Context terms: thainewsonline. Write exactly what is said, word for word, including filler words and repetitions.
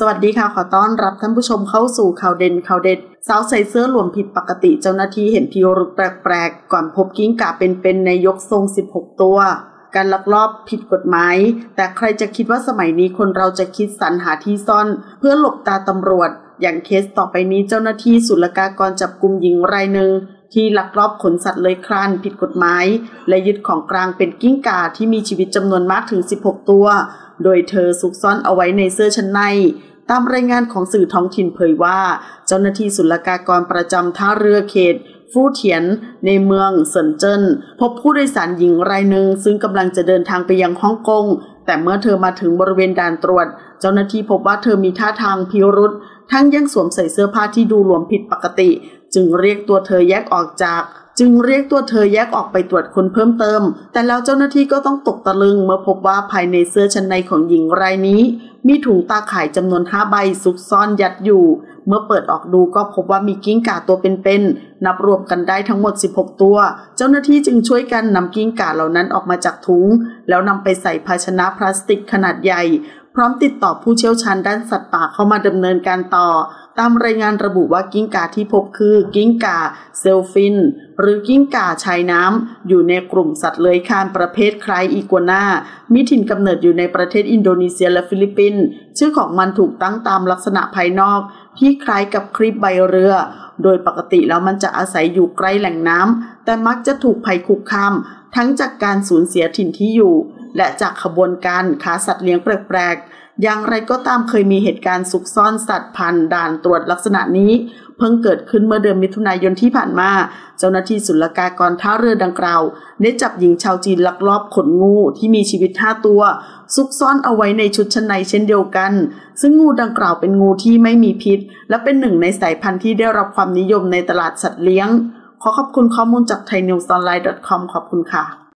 สวัสดีค่ะขอต้อนรับท่านผู้ชมเข้าสู่ข่าวเด่นข่าวเด็ดสาวใส่เสื้อหลวมผิดปกติเจ้าหน้าที่เห็นพิรุธแปลกๆก่อนพบกิ้งก่าเป็นๆในยกทรงสิบหกตัวการลักลอบผิดกฎหมายแต่ใครจะคิดว่าสมัยนี้คนเราจะคิดสรรหาที่ซ่อนเพื่อหลบตาตำรวจอย่างเคสต่อไปนี้เจ้าหน้าที่ศุลกากรจับกุมหญิงรายหนึ่งที่ลักลอบขนสัตว์เลื้อยคลานผิดกฎหมายและยึดของกลางเป็นกิ้งก่าที่มีชีวิตจำนวนมากถึงสิบหกตัวโดยเธอซุกซ่อนเอาไว้ในเสื้อชั้นในตามรายงานของสื่อท้องถิ่นเผยว่าเจ้าหน้าที่ศุลกากรประจำท่าเรือเขตฟู่เถียนในเมืองเซินเจิ้นพบผู้โดยสารหญิงรายหนึ่งซึ่งกำลังจะเดินทางไปยังฮ่องกงแต่เมื่อเธอมาถึงบริเวณด่านตรวจเจ้าหน้าที่พบว่าเธอมีท่าทางพิรุธทั้งยังสวมใส่เสื้อผ้าที่ดูหลวมผิดปกติจึงเรียกตัวเธอแยกออกจากจึงเรียกตัวเธอแยกออกไปตรวจคนเพิ่มเติมแต่แล้วเจ้าหน้าที่ก็ต้องตกตะลึงเมื่อพบว่าภายในเสื้อชั้นในของหญิงรายนี้มีถุงตาข่ายจำนวนห้าใบซุกซ่อนยัดอยู่เมื่อเปิดออกดูก็พบว่ามีกิ้งก่าตัวเป็นๆนับรวมกันได้ทั้งหมดสิบหกตัวเจ้าหน้าที่จึงช่วยกันนำกิ้งก่าเหล่านั้นออกมาจากถุงแล้วนำไปใส่ภาชนะพลาสติกขนาดใหญ่พร้อมติดต่อผู้เชี่ยวชาญด้านสัตว์ป่าเข้ามาดำเนินการต่อตามรายงานระบุว่ากิ้งก่าที่พบคือกิ้งก่าเซลฟินหรือกิ้งก่าชายน้ำอยู่ในกลุ่มสัตว์เลื้อยคลานประเภทคล้ายอีกัวน่ามีถิ่นกำเนิดอยู่ในประเทศอินโดนีเซียและฟิลิปปินส์ชื่อของมันถูกตั้งตามลักษณะภายนอกที่คล้ายกับครีบใบเรือโดยปกติแล้วมันจะอาศัยอยู่ใกล้แหล่งน้ำแต่มักจะถูกภัยคุกคามทั้งจากการสูญเสียถิ่นที่อยู่และจากขบวนการค้าสัตว์เลี้ยงแปลกๆอย่างไรก็ตามเคยมีเหตุการณ์ซุกซ่อนสัตว์ผ่านด่านตรวจลักษณะนี้เพิ่งเกิดขึ้นเมื่อเดือนมิถุนายนที่ผ่านมาเจ้าหน้าที่ศุลกากรท่าเรือดังกล่าวได้จับหญิงชาวจีนลักลอบขนงูที่มีชีวิตห้าตัวซุกซ่อนเอาไว้ในชุดชั้นในเช่นเดียวกันซึ่งงูดังกล่าวเป็นงูที่ไม่มีพิษและเป็นหนึ่งในสายพันธุ์ที่ได้รับความนิยมในตลาดสัตว์เลี้ยงขอขอบคุณข้อมูลจากไทยนิวส์ออนไลน์ ดอท คอม ขอบคุณค่ะ